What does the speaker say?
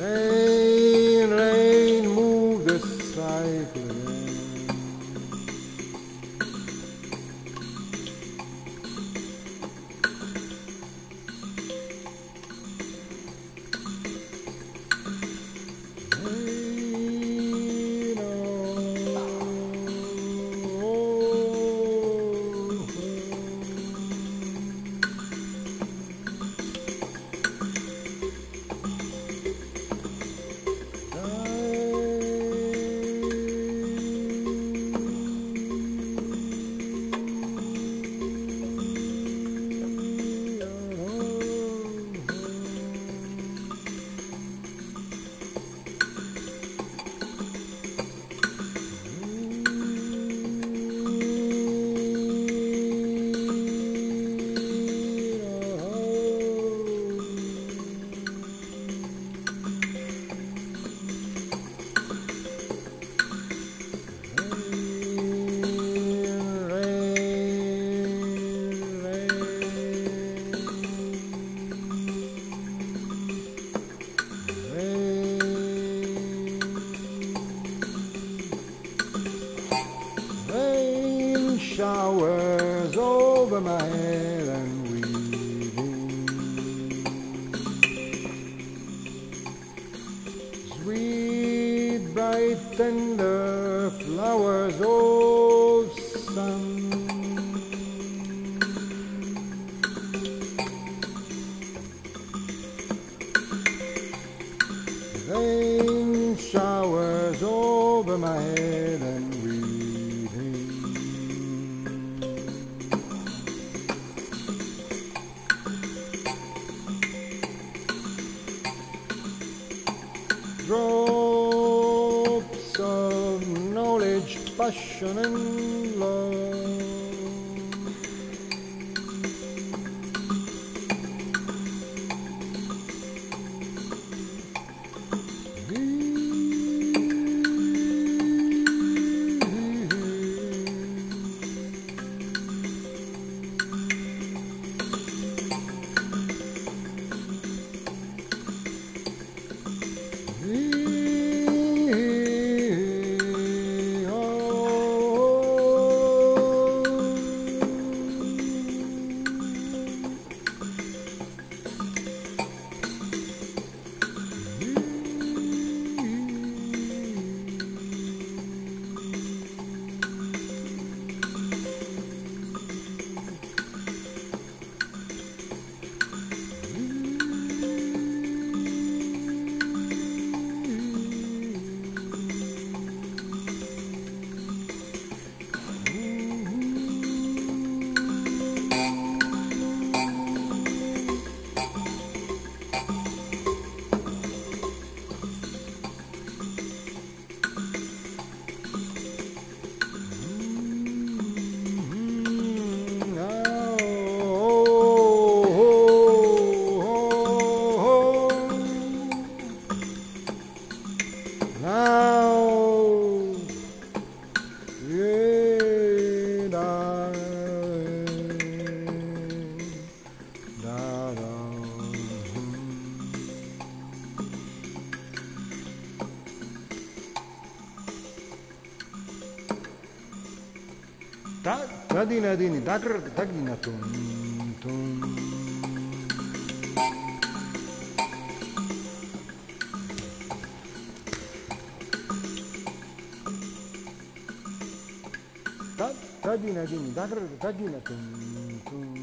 Rain, rain, move the cycle. Showers over my head and weaving, sweet, bright, tender flowers of sun. Rain showers over my head and drops of knowledge, passion and love. Tadina dini dakr tagina tum tum. Tadina dini dakr tagina tum tum.